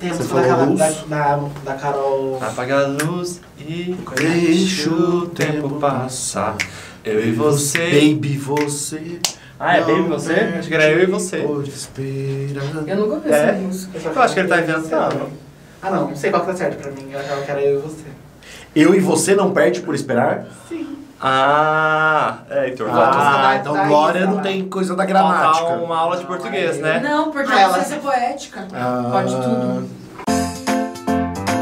Tem a música da Carol. Apaga a luz e deixa o tempo passar. Eu e você. Baby, você. Ah, é Baby, você? Acho que era Eu e Você. Eu nunca ouvi essa música. Eu acho que ele tá inventando. Ah, não. Não sei qual que tá certo pra mim. Eu achava que era Eu e Você. Eu e Você não perde por esperar? Sim. Ah, é, então, então Glória não tem coisa da gramática. Falta uma aula de português, né? Não, porque ela precisa ser poética. Pode tudo.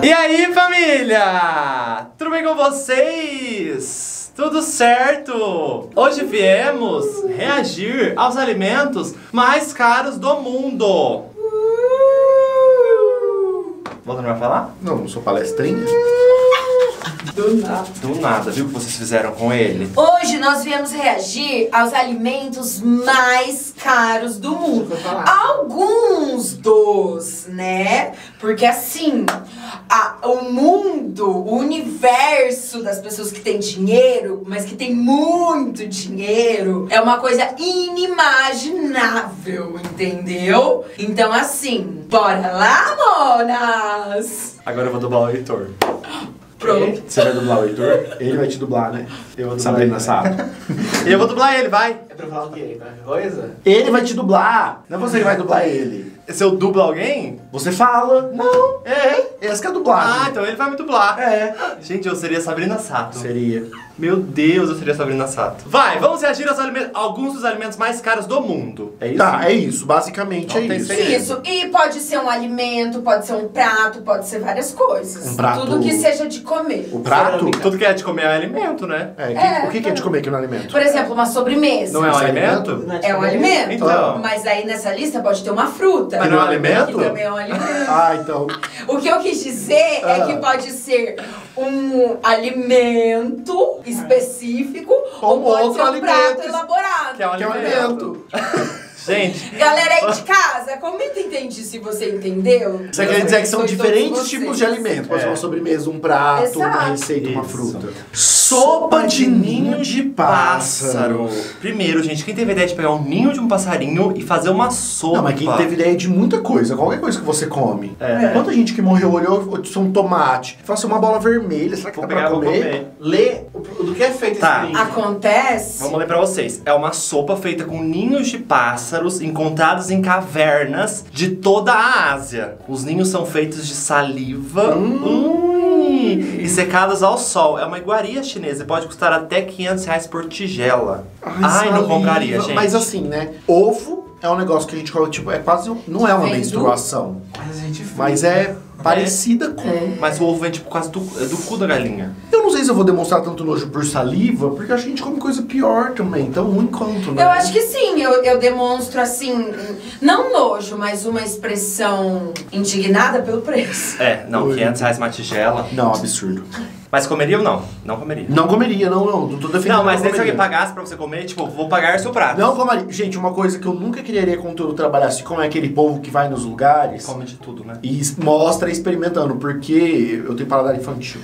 E aí, família? Tudo bem com vocês? Tudo certo? Hoje viemos reagir aos alimentos mais caros do mundo. Você não vai falar? Não, não sou palestrinha. Do nada, viu o que vocês fizeram com ele? Hoje nós viemos reagir aos alimentos mais caros do mundo. Alguns dos, né? Porque assim, o mundo, o universo das pessoas que tem dinheiro, mas que tem muito dinheiro, é uma coisa inimaginável, entendeu? Então assim, bora lá, monas! Agora eu vou dublar o editor. Pronto. Você vai dublar o Heitor? Ele vai te dublar, né? Eu vou dublar Sabrina Sato. Eu vou dublar ele, vai. É pra falar o quê? Coisa? Ele vai te dublar. Não é você que vai dublar ele. Se eu dublo alguém, você fala. Não. É. Essa que é a dublagem. Ah, então ele vai me dublar. É. Gente, eu seria Sabrina Sato. Seria. Meu Deus, eu seria Sabrina Sato. Vai, vamos reagir aos alguns dos alimentos mais caros do mundo. É isso? Tá, é isso. Basicamente é isso. Isso. E pode ser um alimento, pode ser um prato, pode ser várias coisas. Um prato. Tudo que seja de comer. O prato? Tudo que é de comer é alimento, né? É. O que é de comer que não é alimento? Por exemplo, uma sobremesa. Não é um alimento? É um alimento. Então. Mas aí nessa lista pode ter uma fruta. Mas não é um alimento? Que também é um alimento. Ah, então. O que eu quis dizer é que pode ser um alimento específico ou pode ser um prato elaborado. Que é um alimento. Gente. Galera aí de casa, comenta, entende se você entendeu. Você quer dizer que são diferentes tipos de alimento. Pode ser uma sobremesa, um prato, uma receita, uma fruta. Sopa de ninho de pássaro. Primeiro, gente, quem teve a ideia de pegar um ninho de um passarinho e fazer uma sopa? Não, mas quem teve ideia de muita coisa, qualquer coisa que você come. É. Quanta gente que morreu olhou só um tomate, faça uma bola vermelha, será que dá pra comer? Lê do que é feito esse ninho. Acontece. Vamos ler pra vocês. É uma sopa feita com ninhos de pássaro encontrados em cavernas de toda a Ásia. Os ninhos são feitos de saliva e secados ao sol. É uma iguaria chinesa e pode custar até R$500 por tigela. Ai não compraria, gente. Mas assim, né? Ovo é um negócio que a gente coloca, tipo, é quase um, não é uma menstruação. Mas a gente fez, né? Parecida com... É. Mas o ovo vem, tipo, quase do cu da galinha. Eu não sei se eu vou demonstrar tanto nojo por saliva, porque acho que a gente come coisa pior também. Então, um encontro, né? Eu acho que sim. Eu demonstro, assim, não nojo, mas uma expressão indignada pelo preço. É, não, R$500 uma tigela. Não, absurdo. Mas comeria ou não? Não comeria. Não comeria, não. Tô defendendo. Não, mas nem se alguém pagasse pra você comer, tipo, vou pagar seu prato. Não comeria. Gente, uma coisa que eu nunca quereria quando eu trabalhasse, como é aquele povo que vai nos lugares... Come de tudo, né? E mostra experimentando, porque eu tenho paladar infantil.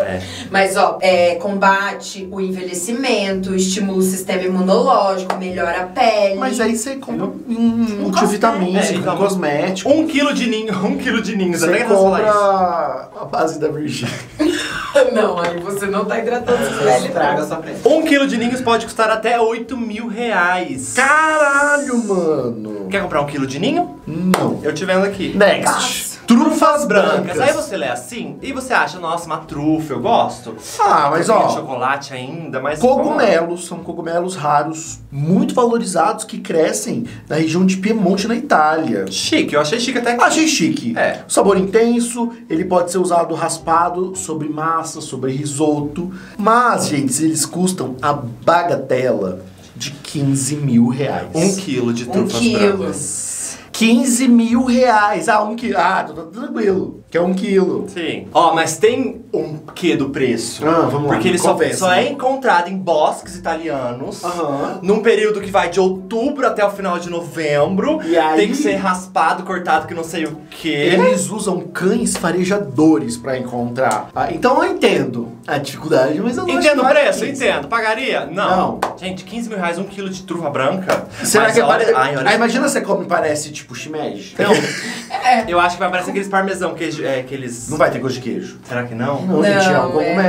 É. Mas, ó, combate o envelhecimento, estimula o sistema imunológico, melhora a pele. Mas aí você compra um multivitamínico, um cosmético. 1 quilo de ninhos, até que você compra a base da Virgínia. Não, aí você não tá hidratando sua pele, sua pele. 1 quilo de ninhos pode custar até R$8.000. Caralho, mano. Quer comprar 1 quilo de ninho? Não. Eu te vendo aqui. Next. Trufas brancas. Aí você lê assim e você acha, nossa, uma trufa, eu gosto. Ah, mas ó. Chocolate ainda, mas... Cogumelos, são cogumelos raros, muito valorizados, que crescem na região de Piemonte, na Itália. Chique, eu achei chique até aqui. Achei chique. É. Sabor intenso, ele pode ser usado raspado sobre massa, sobre risoto. Mas, gente, eles custam a bagatela de R$15.000. 1 quilo de trufas brancas. 15 mil reais. Ah, 1 quilo. Ah, tô tranquilo. Que é 1 quilo. Sim. Ó, mas tem um quê do preço? Ah, vamos lá. Porque ele só é encontrado em bosques italianos. Num período que vai de outubro até o final de novembro. E aí... Tem que ser raspado, cortado, que não sei o quê. Eles usam cães farejadores pra encontrar. Ah, então eu entendo a dificuldade, mas eu não entendo o preço, entendo. Pagaria? Não. Gente, 15 mil reais um quilo de trufa branca. Será que é parecido? Ah, imagina você come, parece tipo shimeji. Não. É. Eu acho que vai parecer aqueles parmesão, queijo, é, aqueles... Não vai ter gosto de queijo. Será que não? Não, gente, é cogumelo.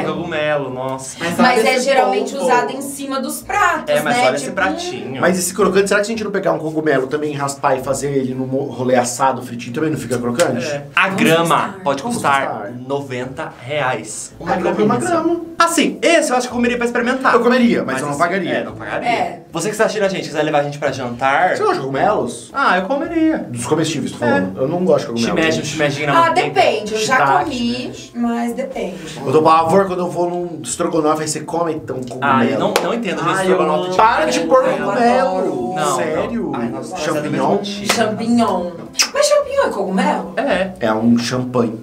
É cogumelo, nossa. Mas é geralmente usado em cima dos pratos, né? Mas olha esse pratinho. Mas esse crocante, será que se a gente não pegar um cogumelo também, raspar e fazer ele num rolê assado, fritinho, também não fica crocante? É. A grama pode custar R$90. Uma grama. Assim, esse eu acho que eu comeria pra experimentar. Eu comeria, mas eu não pagaria. É, não pagaria. É. Você que está assistindo a gente, quiser levar a gente pra jantar... Você gosta de cogumelos? Ah, eu comeria. Dos comestíveis, tu falou? É. Eu não gosto de cogumelos. Shimeji na manteiga. Ah, depende. Eu já comi, mas depende. Eu dou pavor quando eu vou num estrogonofe, aí você come então cogumelo. Ah, eu não entendo estrogonofe de... Para de pôr cogumelo! Não. Sério? Ai, nossa, champignon? Champignon. Mas champignon é cogumelo? É. É um champanhe.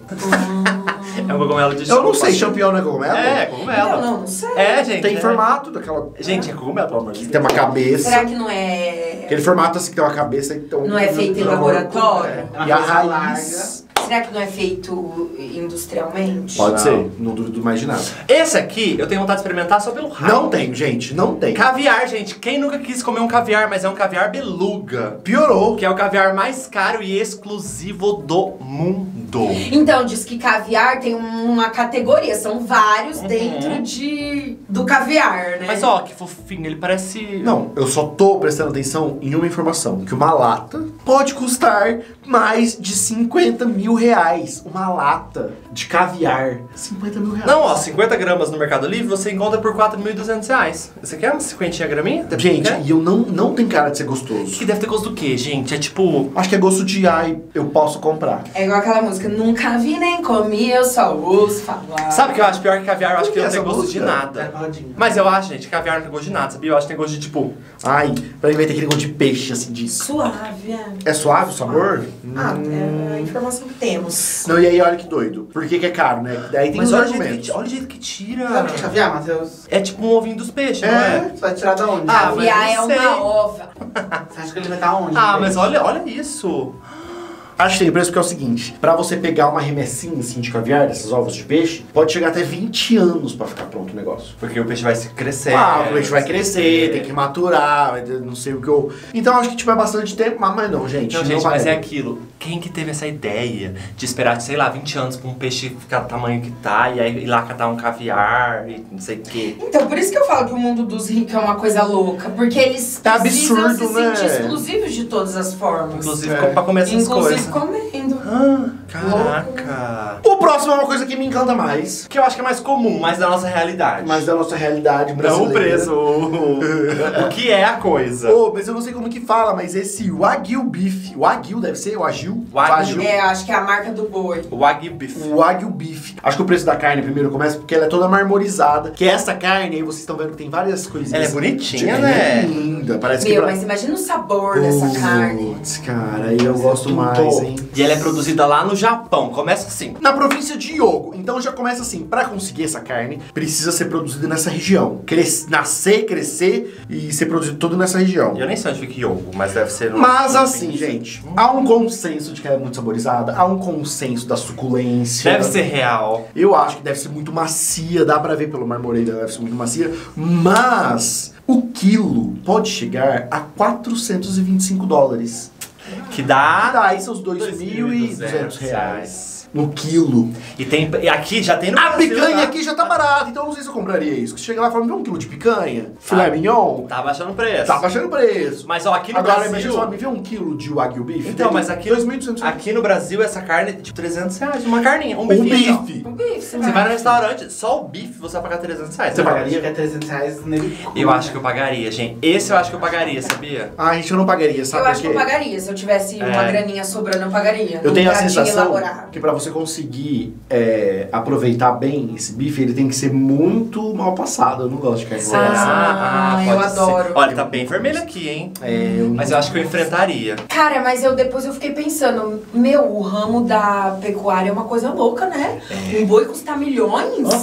É um cogumelo de... Eu não sei, champignon não é cogumelo? É, cogumelo. Não sei. É, gente. Tem formato daquela... Gente, é cogumelo, pelo amor de Deus. Tem uma cabeça. Será que não é... Aquele formato assim que tem uma cabeça, então... Não é feito em laboratório? É. E a raiz... Será que não é feito industrialmente? Pode ser, não duvido mais de nada. Esse aqui eu tenho vontade de experimentar só pelo rabo. Não tem, gente, não tem. Caviar, gente, quem nunca quis comer um caviar, mas é um caviar beluga. Piorou. Que é o caviar mais caro e exclusivo do mundo. Então, diz que caviar tem uma categoria, são vários dentro do caviar, né? Mas ó, que fofinho, ele parece... Não, eu só tô prestando atenção em uma informação, que uma lata pode custar mais de 50 mil reais, uma lata de caviar. 50 mil reais. Não, ó, 50 gramas no Mercado Livre você encontra por R$4.200. Você quer uma 50 graminha? Gente, e eu não tem cara de ser gostoso. Que deve ter gosto do quê, gente? É tipo... Acho que é gosto de, ai, eu posso comprar. É igual aquela música, nunca vi nem comi, eu só ouço falar. Sabe o que eu acho pior que caviar? Eu acho que não tem gosto de nada. Mas eu acho, gente, caviar não tem gosto de nada, sabia? Eu acho que tem gosto de tipo... Ai, pra mim vai ter aquele gosto de peixe, assim, de... Suave, é. É suave o sabor? Ah, é a informação que temos. Não, e aí olha que doido. Por que é caro, né? Daí tem os argumentos. Olha o jeito que tira. Sabe o que é caviar, Matheus? É tipo um ovinho dos peixes, não é? Você vai tirar da onde? Ah, caviar é uma ova. Você acha que ele vai estar onde? Ah, mas olha isso. Acho que tem preço porque é o seguinte, pra você pegar uma remessinha assim de caviar, dessas ovos de peixe, pode chegar até 20 anos pra ficar pronto o negócio. Porque o peixe vai se crescer. Ah, o peixe vai crescer, tem que maturar, não sei o que eu... Então acho que tiver bastante tempo, mas não, gente. Não, gente, mas é aquilo. Quem que teve essa ideia de esperar, sei lá, 20 anos pra um peixe ficar do tamanho que tá, e aí ir lá catar um caviar e não sei o quê? Então, por isso que eu falo que o mundo dos ricos é uma coisa louca, porque eles precisam se sentir exclusivos de todas as formas. Inclusive pra comer essas coisas. Comendo. Ah, caraca. O próximo é uma coisa que me encanta mais. Que eu acho que é mais comum, mais da nossa realidade. Mais da nossa realidade brasileira. Não o preço. O que é a coisa. Oh, mas eu não sei como que fala, mas esse Wagyu Beef. Wagyu deve ser? Wagyu? Wagyu. É, acho que é a marca do boi. Wagyu Beef. Wagyu Beef. Acho que o preço da carne primeiro começa porque ela é toda marmorizada. Que é essa carne, aí vocês estão vendo que tem várias coisinhas. Ela é bonitinha, né? É linda. Parece que... Meu, mas imagina o sabor dessa carne. Putz, cara, aí eu gosto mais. E ela é produzida lá no Japão, começa assim. Na província de Hyogo, então já começa assim. Pra conseguir essa carne, precisa ser produzida nessa região. Nascer, crescer e ser produzido tudo nessa região. Eu nem sei onde fica Hyogo, mas deve ser... Mas assim, gente, há um consenso de que ela é muito saborizada, há um consenso da suculência. Deve ser real. Eu acho que deve ser muito macia, dá pra ver pelo marmoreio, deve ser muito macia, mas o quilo pode chegar a $425. Que dá... aí são os R$2.200. No quilo. E tem... aqui já tem no Brasil. A picanha lá aqui já tá barata, então eu não sei se eu compraria isso. Você chega lá e fala, me dá um quilo de picanha, filé mignon. Tá baixando o preço. Tá baixando o preço. Mas ó, aqui no Brasil... Agora, imagina só, me vê um quilo de Wagyu Beef. Então, mas aqui... R$2.200. Aqui no Brasil, essa carne é tipo R$300. Uma carninha, um bife. Um bife. Você vai no restaurante, só o bife você vai pagar R$300. Você pagaria? É R$300 nele. Eu acho que eu pagaria, gente. Esse eu acho que eu pagaria, sabia? Ah, gente, eu não pagaria, sabe? Eu acho que eu pagaria. Se eu tivesse uma graninha sobrando, eu pagaria. Eu tenho a sensação que pra você conseguir aproveitar bem esse bife, ele tem que ser muito mal passado. Eu não gosto de carne molhada. Eu adoro. Olha, tá bem vermelho aqui, hein? Mas eu acho que eu enfrentaria. Cara, mas depois eu fiquei pensando, meu, o ramo da pecuária é uma coisa louca, né? Um boi custa milhões?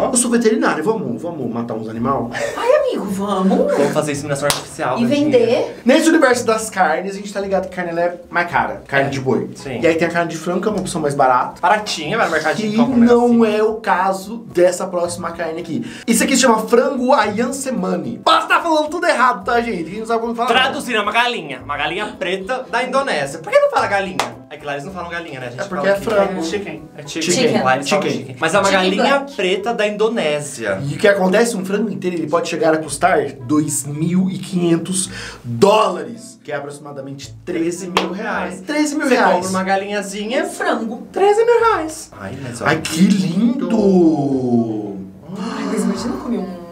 Eu sou veterinário, vamos matar uns animais? Ai, amigo, amigo, vamos. Vamos fazer inseminação artificial. E vender. Nesse universo das carnes, a gente tá ligado que carne ela é mais cara. Carne de boi. Sim. E aí tem a carne de frango, que é uma opção mais barata. Baratinha, vai no mercado de compra. E não é o caso dessa próxima carne aqui. Isso aqui se chama frango Ayam Cemani. Posso estar falando tudo errado, tá, gente? Quem não sabe como falar. Traduzindo, é uma galinha. Uma galinha preta da Indonésia. Por que não fala galinha? É que lá eles não falam galinha, né? A gente porque é frango. É chicken. É chicken. Chicken. Mas é uma galinha preta da Indonésia. E o que acontece? Um frango inteiro ele pode chegar a custar $2.500, que é aproximadamente R$13 mil. R$13 mil. Você compra uma galinhazinha. Um frango. R$13 mil. Ai, mas olha. Ai, que lindo! Ai, mas imagina comer um.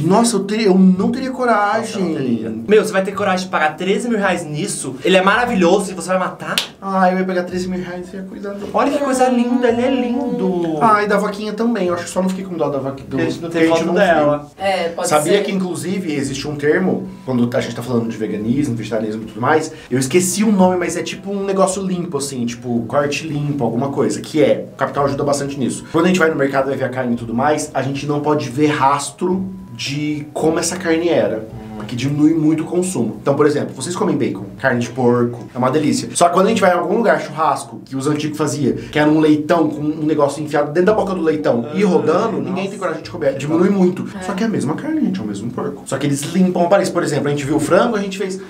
Nossa, eu não teria coragem. Nossa, não teria. Meu, você vai ter coragem de pagar R$13 mil nisso? Ele é maravilhoso e você vai matar? Ah, eu ia pegar R$13 mil e ia cuidar dele. Olha que coisa linda, ele é lindo. Ah, e da vaquinha também. Eu acho que só não fiquei com dó da vaquinha. Porque a gente não tem foto dela. É, pode ser. Sabia que, inclusive, existe um termo, quando a gente tá falando de veganismo, vegetarianismo e tudo mais, eu esqueci o nome, mas é tipo um negócio limpo, assim, tipo corte limpo, alguma coisa, que é, o capital ajuda bastante nisso. Quando a gente vai no mercado, vai ver a carne e tudo mais, a gente não pode ver rastro de como essa carne era, porque diminui muito o consumo. Então, por exemplo, vocês comem bacon, carne de porco, é uma delícia. Só que quando a gente vai em algum lugar, churrasco, que os antigos faziam, que era um leitão com um negócio enfiado dentro da boca do leitão e rodando, ninguém tem coragem de comer, diminui muito. Só que é a mesma carne, gente, é o mesmo porco. Só que eles limpam o parecer. Por exemplo, a gente viu o frango, a gente fez,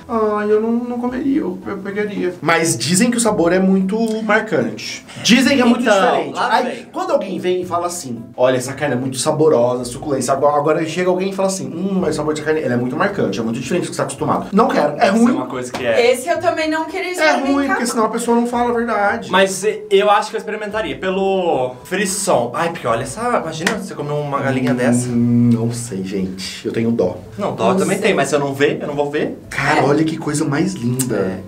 eu não comeria, eu pegaria. Mas dizem que o sabor é muito marcante. Dizem que é muito diferente. Aí, quando alguém vem e fala assim, olha, essa carne é muito saborosa, suculência, agora chega alguém e fala assim, mas o sabor dessa carne, ela é muito marcante, é muito diferente do que você está acostumado. Não quero, é ruim. Uma coisa que é. Esse eu também não queria experimentar. É ruim, porque senão a pessoa não fala a verdade. Mas eu acho que eu experimentaria, pelo frisson. Ai, porque olha, imagina você comer uma galinha dessa. Não sei, gente, eu tenho dó. Não, dó eu também tenho, mas se eu não ver, eu não vou ver. Cara, olha que coisa mais linda.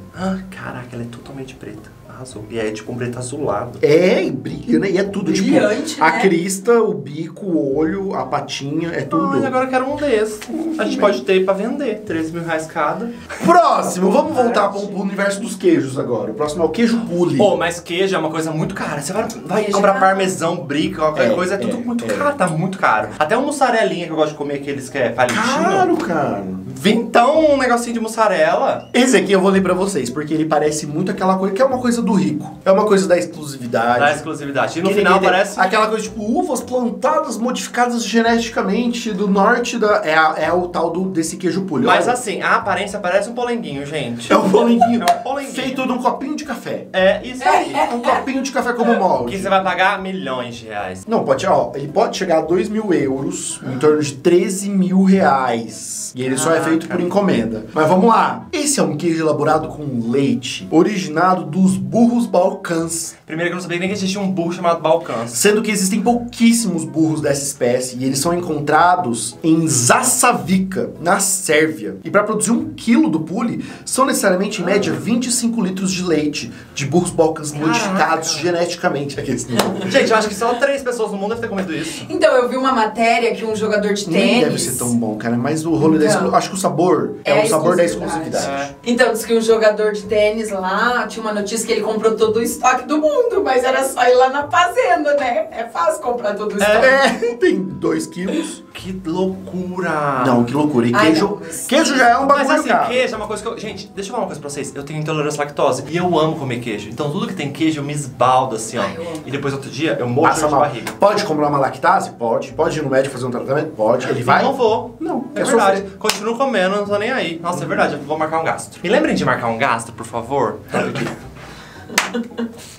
Caraca, ela é totalmente preta. Azul. E aí é tipo um preto azulado. É, e brilha, né? E é tudo, brilhante, tipo, né? A crista, o bico, o olho, a patinha, é tudo. Ai, agora eu quero um desse. A gente pode ter pra vender, R$13 mil cada. Próximo, vamos voltar pro universo dos queijos agora. O próximo é o queijo bule. Pô, mas queijo é uma coisa muito cara. Você vai comprar parmesão, brica, qualquer coisa, é tudo muito caro, tá muito caro. Até uma mussarelinha que eu gosto de comer, aqueles que é palitinho. Claro, cara. Vintão, um negocinho de mussarela. Esse aqui eu vou ler pra vocês, porque ele parece muito aquela coisa, que é uma coisa do rico. É uma coisa da exclusividade. Da exclusividade. E no final parece... Aquela coisa tipo uvas plantadas, modificadas geneticamente do norte da... É o tal desse queijo pule. Mas assim, a aparência parece um polenguinho, gente. É um polenguinho. É um polenguinho. Feito de um copinho de café. É isso aí. Um copinho de café como molde. Que você vai pagar R$milhões. Não, pode... Ó, ele pode chegar a €2.000, em torno de R$13 mil. E ele só é feito por encomenda. Mas vamos lá. Esse é um queijo elaborado com leite, originado dos burros Balcãs. Primeiro que eu não sabia nem que existia um burro chamado Balcãs. Sendo que existem pouquíssimos burros dessa espécie e eles são encontrados em Zassavica, na Sérvia. E para produzir 1 quilo do pule, são necessariamente, em média, 25 litros de leite de burros Balcãs modificados geneticamente. Gente, eu acho que só 3 pessoas no mundo devem ter comido isso. Então, eu vi uma matéria que um jogador de tênis... Nem deve ser tão bom, cara, mas o rolê da... Acho que o sabor é o sabor da exclusividade. Então, diz que um jogador de tênis lá tinha uma notícia que ele comprou todo o estoque do mundo, mas era só ir lá na fazenda, né? É fácil comprar todo o estoque. Tem 2 quilos. Que loucura! Não, que loucura. E queijo... Queijo já é um bagulho. Mas assim, queijo é uma coisa que eu... Gente, deixa eu falar uma coisa pra vocês. Eu tenho intolerância à lactose e eu amo comer queijo. Então tudo que tem queijo eu me esbaldo assim, ó. E depois outro dia eu morro de barriga. Pode comprar uma lactase? Pode. Pode ir no médico fazer um tratamento? Pode. Ele vai? Não vou. Não, é verdade. Continuo comendo, não tô nem aí. Nossa, é verdade, eu vou marcar um gasto. Me lembrem de marcar um gasto, por favor.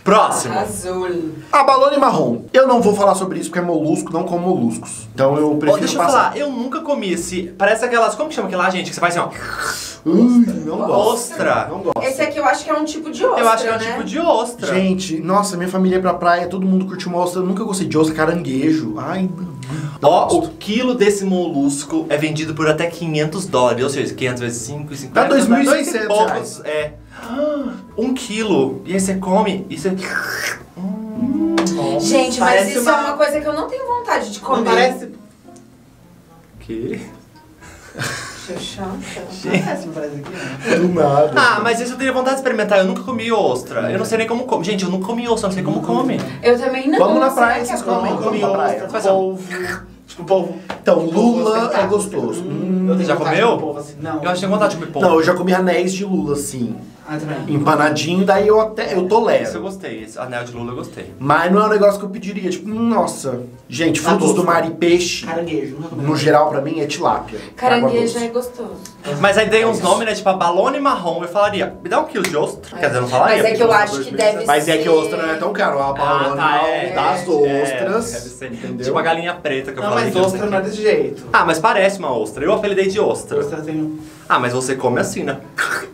Próximo. Azul. Abalone marrom. Eu não vou falar sobre isso porque é molusco, não como moluscos. Então eu prefiro passar. Deixa eu falar, eu nunca comi esse... Parece aquelas... Como que chama aquela, gente? Que você faz assim, ó... não gosto. Ostra. Não gosto. Esse aqui eu acho que é um tipo de ostra, eu acho que é um tipo de ostra. Gente, nossa, minha família é pra praia, todo mundo curte uma ostra. Eu nunca gostei de ostra, caranguejo. Ai, ó, o quilo desse molusco é vendido por até $500. Ou seja, 500 vezes 5, 50... Dá R$2.600. É. 1 quilo. E aí você come e você... Gente, mas isso é uma coisa que eu não tenho vontade de comer. Não parece... Que? Do nada. Ah, mas isso eu teria vontade de experimentar. Eu nunca comi ostra. Eu não sei nem como come. Gente, eu nunca comi ostra, não sei como come. Eu também não. Vamos na praia, vocês comem. Eu comi ostra. Tipo, o povo... Então, lula é gostoso. Eu já comeu? Comer assim. Não. Eu achei vontade de comer polvo. Não, eu já comi anéis de lula, sim. Ah, também. Empanadinho, daí eu até... eu tolero. Esse eu gostei. Esse anel de lula eu gostei. Mas não é um negócio que eu pediria. Tipo, nossa... Gente, frutos do mar e peixe... Caranguejo. No geral, pra mim, é tilápia. Caranguejo é gostoso. Mas aí dei uns nomes, né? Tipo, abalone marrom. Eu falaria, me dá um quilo de ostra. Quer dizer, eu não falaria. Mas é que eu acho que deve ser... Mas é que ostra não é tão caro. A abalone das ostras. Deve ser, entendeu? Tipo a galinha preta que eu falei. Não, mas ostra não é desse jeito. Ah, mas parece uma ostra. Eu apelidei de ostra. Ostra tem... Ah, mas você come assim, né?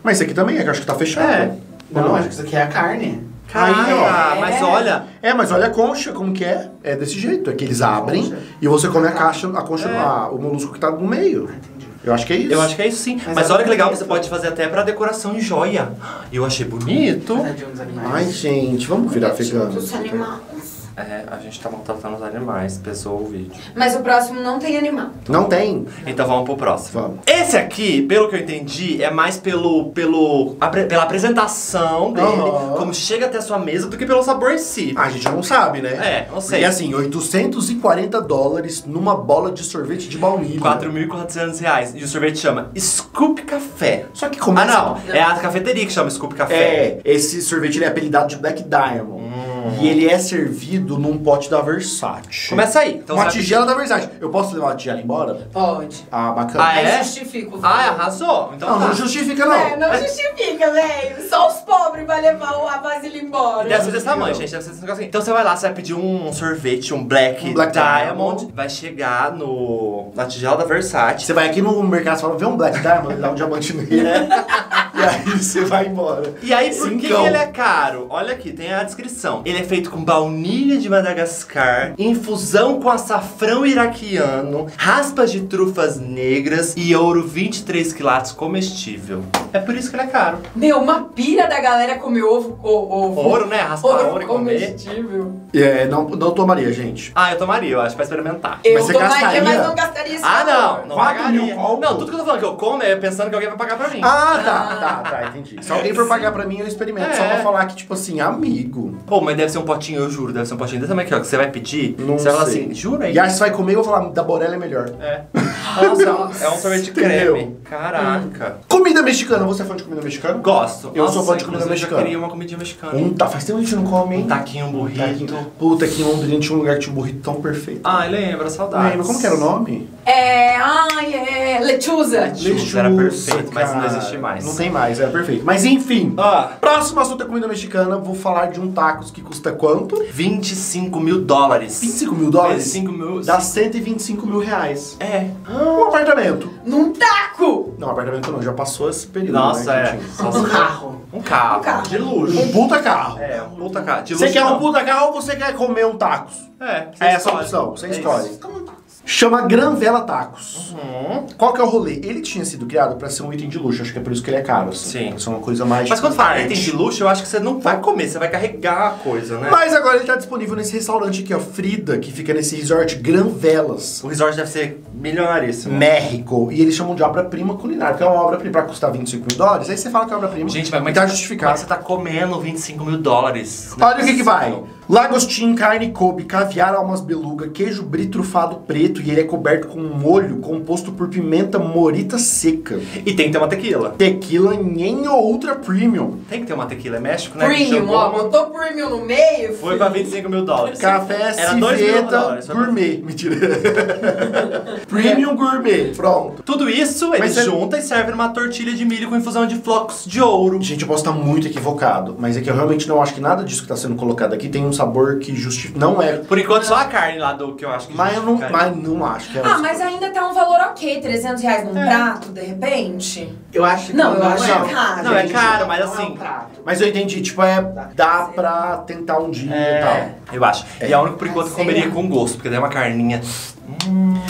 Mas isso aqui também, acho que tá fechado. É. Não, acho que isso aqui é a carne. Aí, ó. É. Mas olha... É, mas olha a concha, como que é? É desse jeito, é que eles abrem e você come a caixa, a concha, o molusco que tá no meio. Eu acho que é isso. Eu acho que é isso, sim. Mas olha que legal, você pode fazer até pra decoração em joia. Eu achei bonito. Ai, gente, vamos virar vegano. É, a gente tá maltratando os animais, pessoal, o vídeo. Mas o próximo não tem animal. Não tem? Então vamos pro próximo. Vamos. Esse aqui, pelo que eu entendi, é mais pela apresentação dele, como chega até a sua mesa, do que pelo sabor em si. A gente não sabe, né? É, não sei. E assim, $840 numa bola de sorvete de baunilha. R$4.400. E o sorvete chama Scoop Café. Só que como... é a cafeteria que chama Scoop Café. É, esse sorvete ele é apelidado de Black Diamond. E ele é servido num pote da Versace. Começa aí. Então, uma tigela da Versace. Eu posso levar a tigela embora? Pode. Ah, bacana. Ah, é? Justifico. Ah, arrasou. Então não, não justifica, não. É, não justifica, velho. Só os pobres vão levar a vasilha embora. Deve ser desse tamanho, gente. Deve ser desse negócio. Então você vai lá, você vai pedir um sorvete, um Black Diamond. Vai chegar na tigela da Versace. Você vai aqui no mercado e fala, vê um Black Diamond, dá um diamante nele. E aí você vai embora. E aí, por que ele é caro? Olha aqui, tem a descrição. Ele é feito com baunilha de Madagascar, infusão com açafrão iraquiano, raspas de trufas negras e ouro 23 quilates comestível. É por isso que ele é caro. Meu, uma pilha da galera comer ovo. Ouro, né? Raspar ouro e comer. É, não tomaria, gente. Ah, eu tomaria, eu acho, pra experimentar. Eu tomaria, mas não gastaria isso. Ah, não pagaria. Não, tudo que eu tô falando que eu como é pensando que alguém vai pagar pra mim. Ah, tá, entendi. Se alguém for pagar pra mim, eu experimento. Só pra falar que, tipo assim, amigo. Pô, mas deve ser um potinho, eu juro, deve ser um potinho desse tamanho aqui, ó, que você vai pedir, não você vai falar assim, jura aí. E aí você vai comer, eu vou falar, da Borella é melhor. É. Nossa, é um sorvete de creme. Caraca. Comida mexicana, você é fã de comida mexicana? Gosto. Eu sou fã de comida mexicana. Eu queria uma comidinha mexicana. Faz tempo que a gente não come, hein? Um taquinho, um burrito. Puta, aqui em Londrina tinha um lugar que tinha um burrito tão perfeito. Ai, lembra, saudades. Lembra, como que era o nome? Lechuza. Lechuza era perfeito, mas não existe mais. Não tem mais, era perfeito. Mas enfim, próximo assunto é comida mexicana, vou falar de um tacos que custa quanto? $25.000. 25 mil dólares? 25 mil... Dá R$125.000. É. Um apartamento. Num taco! Não, apartamento não, já passou esse período. Nossa, né, é. Um carro. Um carro. De luxo. Um puta carro. É, um puta carro. De luxo. Você quer um puta carro ou você quer comer um tacos? É. É essa opção, você escolhe. Chama Gran Velas Tacos. Qual que é o rolê? Ele tinha sido criado pra ser um item de luxo, acho que é por isso que ele é caro. Assim. Sim. Isso é uma coisa mais... Mas quando fala item de luxo, eu acho que você não vai comer, você vai carregar a coisa, né? Mas agora ele tá disponível nesse restaurante aqui, ó, Frida, que fica nesse resort Gran Velas. O resort deve ser milionaríssimo. México. E eles chamam de obra-prima culinária, porque é uma obra-prima pra custar $25.000, aí você fala que é obra-prima. Gente, mas tá justificado. Mas você tá comendo $25.000. Olha o que vai. Lagostim, carne, Kobe, caviar, almas beluga, queijo brie trufado preto, e ele é coberto com um molho composto por pimenta morita seca. E tem que ter uma tequila. Tequila nem outra premium. Tem que ter uma tequila, é México, né? Premium, ó, botou premium no meio. Foi pra $25.000. Café civeta gourmet, mentira. Premium gourmet, pronto. Tudo isso ele junta e serve numa tortilha de milho com infusão de flocos de ouro. Gente, eu posso estar muito equivocado, mas é que eu realmente não acho que nada disso que tá sendo colocado aqui tem um sabor que justifica. Não é. Por enquanto, só a carne lá do que eu acho que mas não acho que é. Ah, mas ainda tá um valor ok, R$300 num prato, de repente. Eu acho que não é caro. Não, é caro, mas assim. É um prato. Mas eu entendi, tipo, dá pra tentar um dia e tal. Eu acho. E a única, por enquanto, que comeria com gosto, porque daí é uma carninha.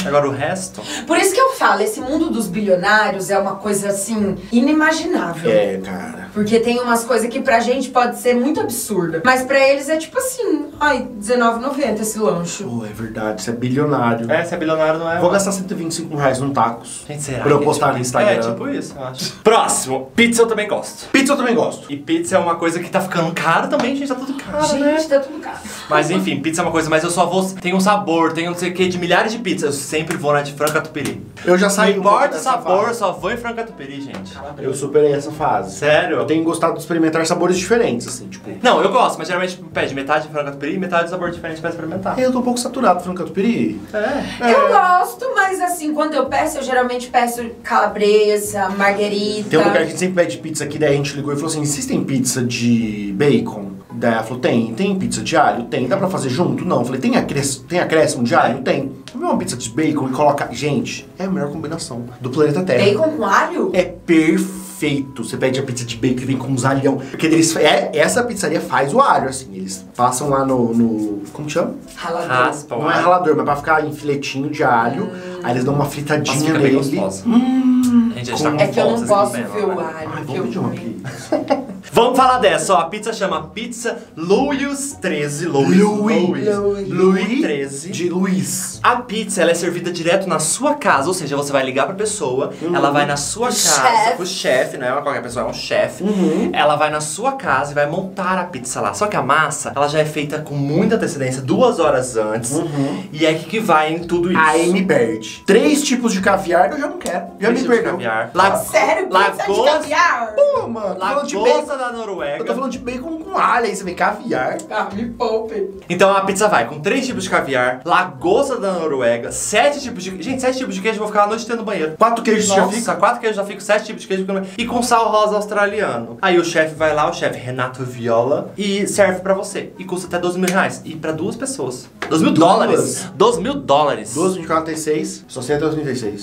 Agora o resto... Por isso que eu falo, esse mundo dos bilionários é uma coisa, assim, inimaginável. É, cara. Porque tem umas coisas que pra gente pode ser muito absurda, mas pra eles é tipo assim... Ai, R$19,90 esse lanche. Pô, é verdade, você é bilionário. É, você é bilionário, não é? Vou gastar R$125 num tacos. Gente, será? Pra eu postar no Instagram. É, tipo isso, eu acho. Próximo, pizza eu também gosto. Pizza eu também gosto. E pizza é uma coisa que tá ficando cara também, gente, tá tudo caro, né? Gente, tá tudo caro. Mas enfim, pizza é uma coisa, mas eu só vou... Tem um sabor, tem um não sei o que, de milhares de pizzas. Eu sempre vou na de frango catupiry. Eu já saí. Não importa o sabor, só vou em frango catupiry, gente. Eu superei essa fase. Sério? Eu tenho gostado de experimentar sabores diferentes, assim, tipo... Não, eu gosto, mas geralmente pede metade de frango catupiry e metade de sabor diferente pra experimentar. Eu tô um pouco saturado do frango catupiry. É. Eu gosto, mas assim, quando eu peço, eu geralmente peço calabresa, marguerita. Tem um lugar que sempre pede pizza aqui, daí a gente ligou e falou assim, vocês têm pizza de bacon? Daí ela falou, tem pizza de alho? Tem. Dá pra fazer junto? Não. Eu falei, tem acréscimo de alho? Tem. Come uma pizza de bacon e coloca... Gente, é a melhor combinação do planeta Terra. Bacon com alho? É perfeito. Feito. Você pede a pizza de bacon e vem com uns alhão. Porque eles... essa pizzaria faz o alho, assim. Eles passam lá no como que chama? Ralador. Raspa, não é ralador, mas pra ficar em filetinho de alho. Aí eles dão uma fritadinha nele. É que eu não posso ver o alho. Ai, vamos pedir uma pizza. Vamos falar dessa, ó. A pizza chama Pizza Louis 13. Louis 13. De Luiz. A pizza, ela é servida direto na sua casa. Ou seja, você vai ligar pra pessoa, ela vai na sua casa. O chefe, não é qualquer pessoa, é um chefe. Ela vai na sua casa e vai montar a pizza lá. Só que a massa, ela já é feita com muita antecedência, 2 horas antes. E é que vai em tudo isso. Aí me perde. 3 tipos de caviar, eu já não quero. Já me perdeu. Sério? Pizza de caviar? Pô, mano. Lagosta da Noruega. Eu tô falando de bacon com alho, aí você vem caviar. Ah, me poupe. Então a pizza vai com 3 tipos de caviar, lagosta da Noruega, 7 tipos de... Gente, 7 tipos de queijo, eu vou ficar a noite inteira no banheiro. 4 queijos já fica? 4 queijos já fica, 7 tipos de queijo. E com sal rosa australiano. Aí o chefe vai lá, o chefe Renato Viola, e serve pra você. E custa até R$12.000. E pra 2 pessoas. $2.000. $2.000. 12 de 46. Só 136.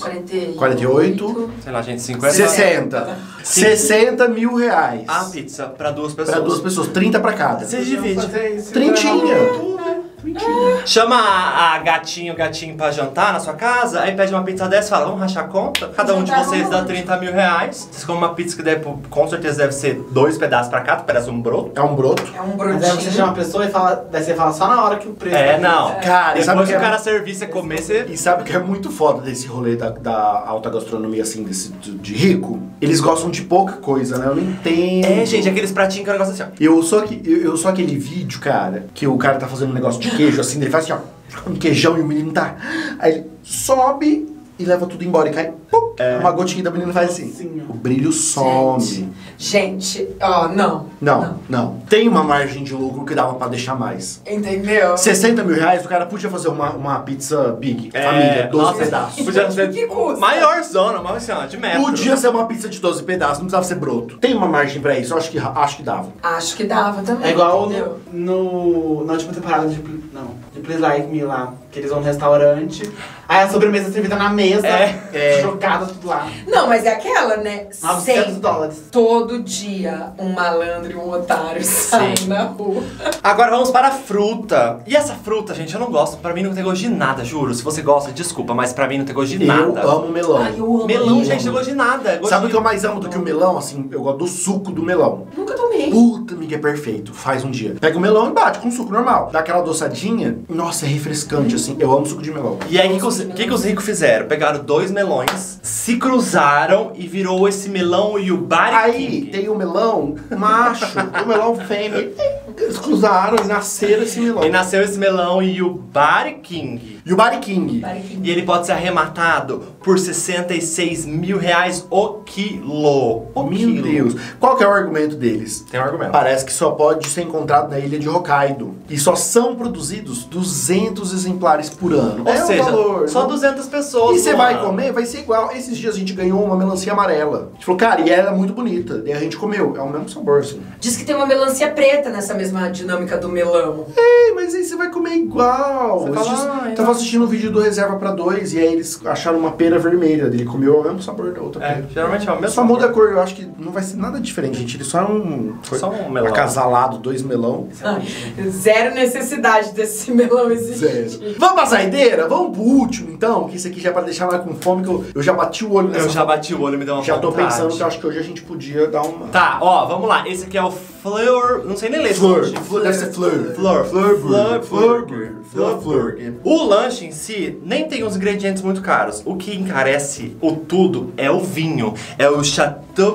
48. Sei lá, gente, 50. 60. 60 mil reais. A pizza pra 2 pessoas. Pra 2 pessoas. 30 pra cada. Você divide. Trintinha. Chama a gatinho pra jantar na sua casa, aí pede uma pizza dessa e fala, vamos rachar a conta? Cada um de vocês dá R$30 mil. Vocês comem uma pizza que deve, com certeza deve ser 2 pedaços pra cada, parece um broto. É um broto. É um broto. Daí você chama a pessoa e fala, daí você fala só na hora que o preço... É, não. Cara, depois que o cara servir, você comer, você... E sabe o que é muito foda desse rolê da alta gastronomia, assim, de rico? Eles gostam de pouca coisa, né? Eu não entendo. É, gente, aqueles pratinhos que é um negócio assim, ó. Eu sou aquele vídeo, cara, que o cara tá fazendo um negócio de queijo, assim, ele faz assim, ó, um queijão e o menino tá... Aí ele sobe e leva tudo embora e cai, pum, uma gotinha da menina faz assim. O brilho some. Gente, ó, não. Tem uma margem de lucro que dava pra deixar mais. Entendeu? 60 mil reais, o cara podia fazer uma pizza big, família, 12 pedaços. Podia ser que custa. Maior zona, maior zona, de metro. Podia ser uma pizza de 12 pedaços, não precisava ser broto. Tem uma margem pra isso, eu acho que dava. Acho que dava também. É igual na última temporada de... Não. De Please Like Me lá, que eles vão no restaurante, aí a sobremesa é servida na mesa, chocada tudo lá. Não, mas é aquela, né? $900. Todo dia um malandro e um otário saem na rua. Agora vamos para a fruta. E essa fruta, gente, eu não gosto. Pra mim não tem gosto de nada, juro. Se você gosta, desculpa, mas pra mim não tem gosto de nada. Eu amo melão. Ai, eu amo melão, gente, não tem gosto de nada. Sabe o que eu mais amo do que o melão? Assim, eu gosto do suco do melão. Nunca tomei. Puta, amiga, é perfeito. Faz um dia. Pega o melão e bate com suco normal. Dá aquela adoçadinha. Nossa, é refrescante, assim. Eu amo suco de melão. E aí, o que os ricos fizeram? Pegaram 2 melões, se cruzaram e virou esse melão Yubari King. Aí, tem o melão macho, o melão fêmea. Eles cruzaram e nasceram esse melão. E nasceu esse melão Yubari King. Yubari King. E ele pode ser arrematado por R$66 mil o quilo. Meu Deus. Qual que é o argumento deles? Tem um argumento. Parece que só pode ser encontrado na ilha de Hokkaido. E só são produzidos 200 exemplares por ano. Ou seja, valor, só 200 pessoas. E você vai comer, vai ser igual. Esses dias a gente ganhou uma melancia amarela. A gente falou, cara, e ela é muito bonita. E a gente comeu. É o mesmo sabor, assim. Diz que tem uma melancia preta nessa mesma dinâmica do melão. É, mas aí você vai comer igual. Você fala, tava assistindo um vídeo do Reserva pra 2 e aí eles acharam uma pera vermelha. Ele comeu o mesmo sabor da outra pera. Geralmente é o mesmo sabor. Só muda a cor. Eu acho que não vai ser nada diferente, gente. Ele só é um melão. Acasalado, 2 melão. Ah, 0 necessidade desse melão existir. 0. Vamos pra saideira? Vamos pro último, então. Que isso aqui já é pra deixar ela com fome, que eu já bati o olho nessa. Eu já bati o olho, me deu uma vontade. Já tô pensando que eu acho que hoje a gente podia dar uma... Tá, ó, vamos lá. Esse aqui é o Fleur, não sei nem ler. Fleur, deve ser Fleur. Fleur. O lanche em si nem tem uns ingredientes muito caros. O que encarece o tudo é o vinho. É o Château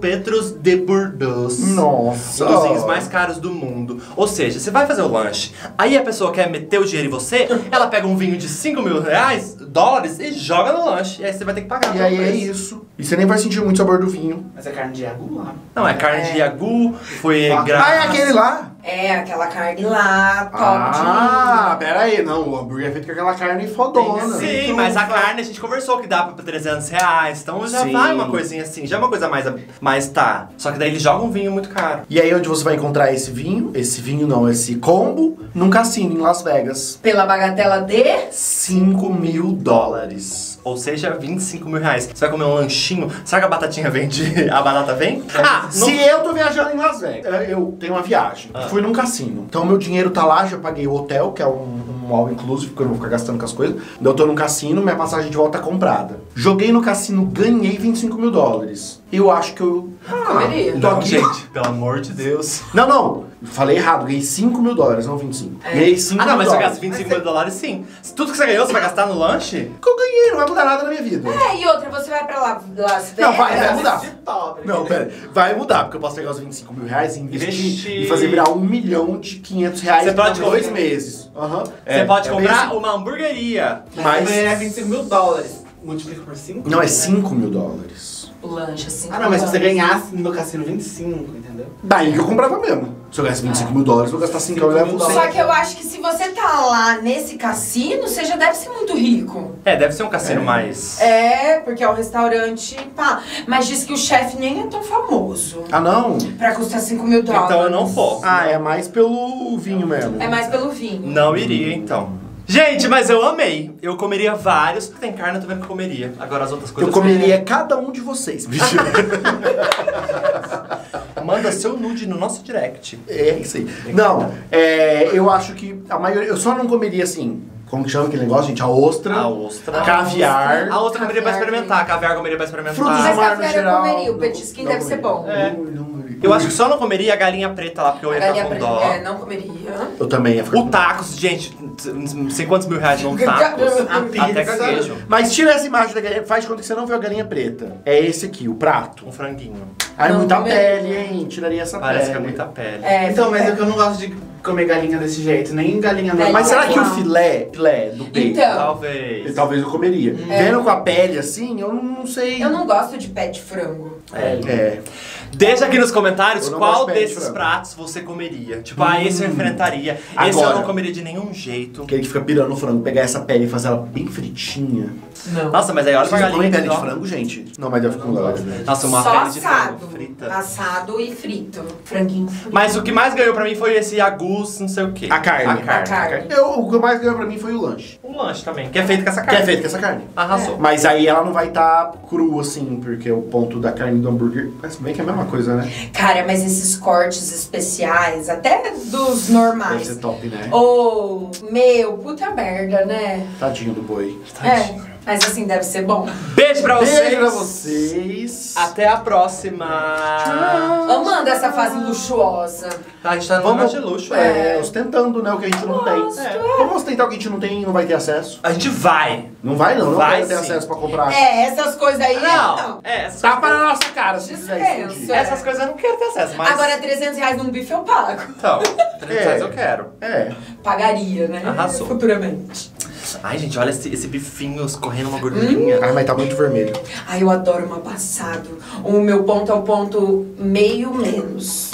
Petrus de Bordeaux. Nossa! Um dos vinhos mais caros do mundo. Ou seja, você vai fazer o lanche, aí a pessoa quer meter o dinheiro em você, ela pega um vinho de 5 mil reais, dólares, e joga no lanche. E aí você vai ter que pagar. E aí é isso. E você nem vai sentir muito o sabor do vinho. Mas é carne de agu lá. Não, é carne de agu, foi graça. Ah, é aquele lá? É, aquela carne lá, top. Ah, pera aí, não, o hambúrguer é feito com aquela carne fodona. Sim, mas a carne a gente conversou que dá pra 300 reais, então já vai uma coisinha assim, já é uma coisa mais tá. Só que daí eles jogam um vinho muito caro. E aí onde você vai encontrar esse vinho não, esse combo, num cassino em Las Vegas. Pela bagatela de... 5 mil dólares. Ou seja, 25 mil reais. Você vai comer um lanchinho, será que a batatinha vende? A batata vem? Ah, não... se eu tô viajando em Las Vegas, eu tenho uma viagem. Ah. Fui num cassino. Então meu dinheiro tá lá, já paguei o hotel, que é um all inclusive, porque eu não vou ficar gastando com as coisas. Eu tô num cassino, minha passagem de volta tá comprada. Joguei no cassino, ganhei 25 mil dólares. Eu acho que eu... comeria. Tô aqui. Gente, pelo amor de Deus. Não. Falei errado, ganhei 5 mil dólares, não 25. É. Ganhei 5 mil dólares. Ah, não, mas você gasta 25 mil dólares, sim. Tudo que você ganhou, você vai gastar no lanche? Que eu ganhei, não vai mudar nada na minha vida. É, e outra, você vai pra lá se der. Não, vai mudar. Pobre, não, pera, vai mudar, porque eu posso pegar os 25 mil reais e investir e fazer virar 1.500.000 reais em 2 meses. Uhum. É, você pode comprar uma hamburgueria. Mas é 25 mil dólares. Multiplica por 5? Não, é 5 mil dólares. O lanche é 5 mil. Ah, não, mas se você ganhasse no cassino 25, entendeu? Daí que eu comprava mesmo. Se eu gasto 25 mil dólares, vou gastar 5 mil dólares. Só que eu acho que se você tá lá nesse cassino, você já deve ser muito rico. É, deve ser um cassino mais... É, porque é um restaurante, pá. Mas diz que o chefe nem é tão famoso. Ah, não? Pra custar 5 mil dólares. Então eu não vou. Ah, é mais pelo vinho mesmo. É mais pelo vinho. Não iria, então. Gente, mas eu amei. Eu comeria vários. Tem carne, eu também comeria. Agora as outras coisas... Eu comeria cada um de vocês, bicho. Manda seu nude no nosso direct. É isso aí. Não, eu acho que a maioria... Eu só não comeria assim... Como que chama aquele negócio, gente? A ostra. A ostra. Caviar. A ostra comeria pra experimentar. Caviar comeria pra experimentar. Frutos do mar no geral. Mas caviar eu comeria. O petisquinho deve ser bom. É. Eu acho que só não comeria a galinha preta lá, porque eu ia ficar com dó. É, não comeria. Eu também ia ficar com dó. O tacos, gente, não sei quantos mil reais vão tacos. Até caguejo. Mas tira essa imagem da galinha, faz de conta que você não viu a galinha preta. É esse aqui, o prato. Um franguinho. Ai, muita pele, hein? Tiraria essa pele. Parece que é muita pele. É, então, mas é que eu não gosto de comer galinha desse jeito, nem galinha normal. Mas será que o filé do peito? Então, talvez eu comeria. Vendo com a pele assim, eu não sei. Eu não gosto de pé de frango. Deixa aqui nos comentários qual desses pratos você comeria. Tipo, esse eu enfrentaria. Agora, esse eu não comeria de nenhum jeito. Aquele que fica pirando o frango, pegar essa pele e fazer ela bem fritinha. Não. Nossa, mas aí olha pra galinha. Você pele de frango, gente? Não, mas deve ficar com galera. Nossa, uma pele de frango frita. Assado e frito. Franguinho frito. Mas o que mais ganhou pra mim foi esse agus, não sei o quê. A carne. O que mais ganhou pra mim foi o lanche. O lanche também, que é feito com essa carne. Arrasou. Mas aí ela não vai estar crua assim, porque o ponto da carne do hambúrguer... Mas bem que é a mesma coisa, né? Cara, mas esses cortes especiais, até dos normais. Deve ser top, né? Ou, meu, puta merda, né? Tadinho do boi. Tadinho. É, mas assim, deve ser bom. Beijo pra vocês. Beijo pra vocês. Até a próxima. Tchau. Amanda essa fase luxuosa. A gente tá numa de luxo, ostentando, né, o que a gente não tem. Vamos ostentar o que a gente não tem e não vai ter acesso? A gente vai. Não vai, não. Não vai ter acesso pra comprar. É, essas coisas aí... Não. Tá para a nossa cara, se quiser. Essas coisas eu não quero ter acesso, mas... Agora, 300 reais num bife eu pago. Então, 300 reais eu quero. Pagaria, né? Arrasou. Futuramente. Ai, gente, olha esse bifinho escorrendo uma gordurinha. Ai, mas tá muito vermelho. Ai, eu adoro uma passado. O meu ponto é o ponto meio menos.